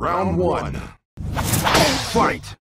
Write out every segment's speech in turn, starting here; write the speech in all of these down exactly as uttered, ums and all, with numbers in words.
Round one. Fight!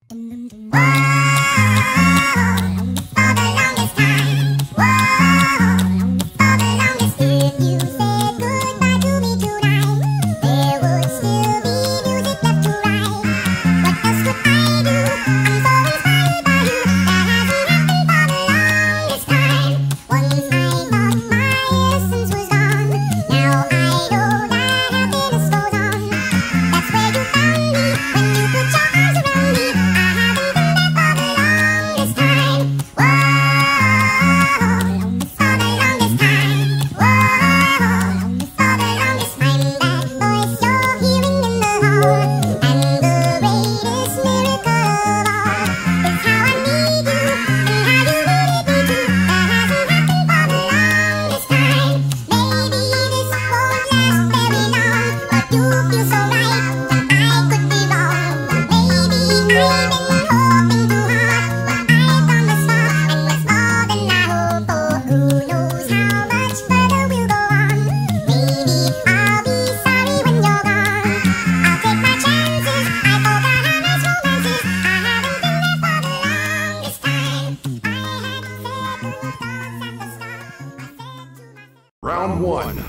Round one.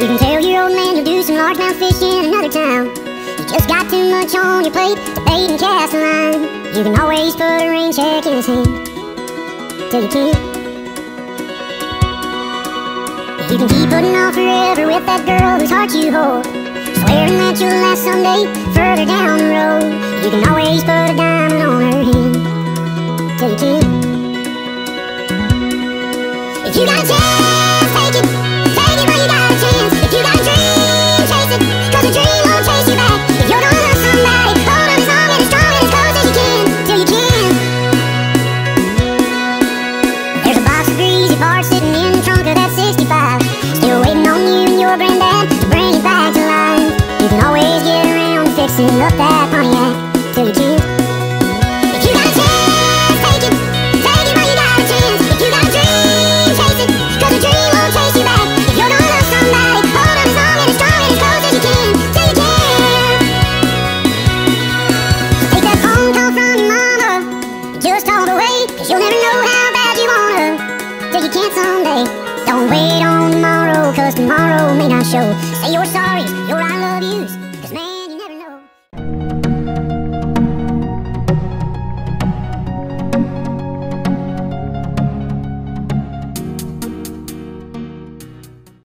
You can tell your old man you'll do some largemouth fishing in another town. You just got too much on your plate to bait and cast a line. You can always put a rain check in his hand till you can't. You can keep putting off forever with that girl whose heart you hold, swearing that you'll last someday further down the road. You can Can't someday. Don't wait on tomorrow, cause tomorrow may not show. Say you're sorry.